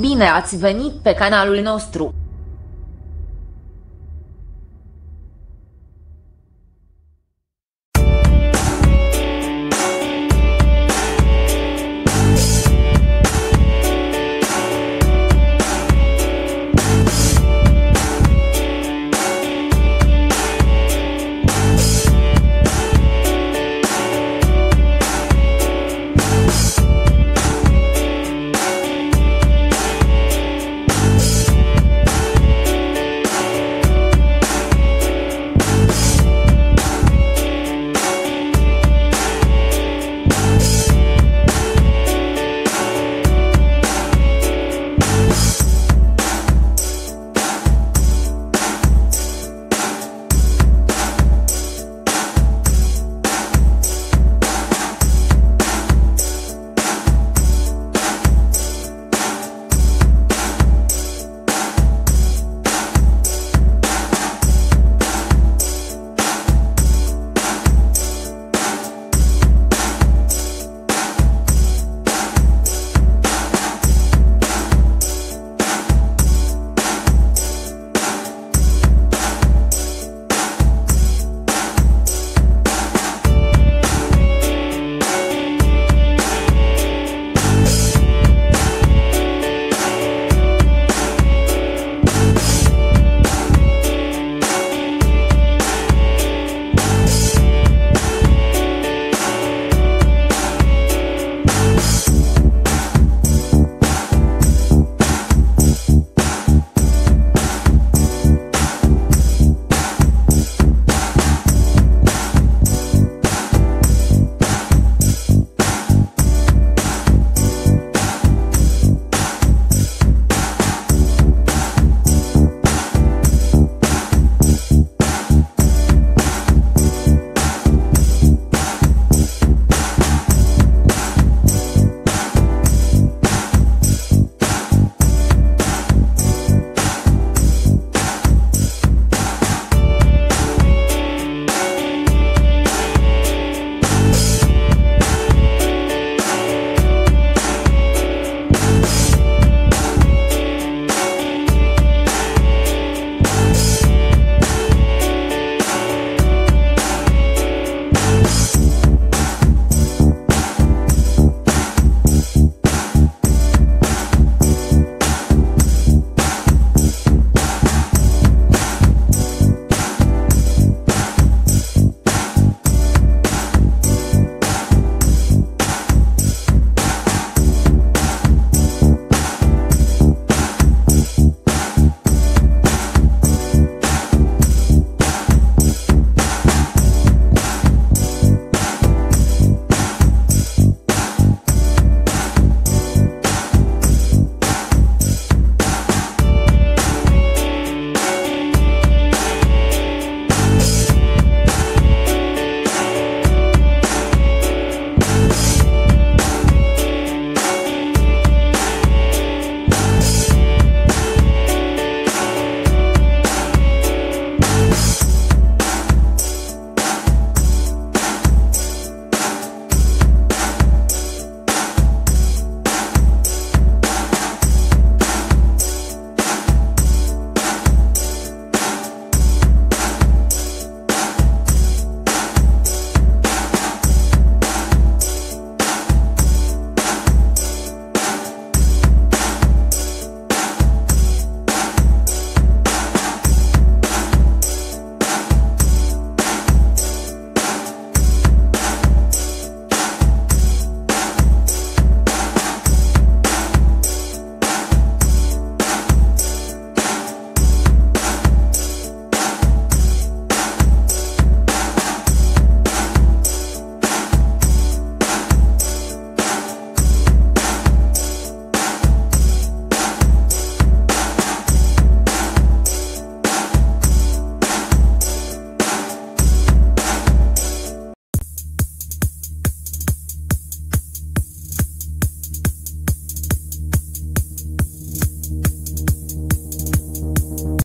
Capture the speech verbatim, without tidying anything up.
Bine ați venit pe canalul nostru!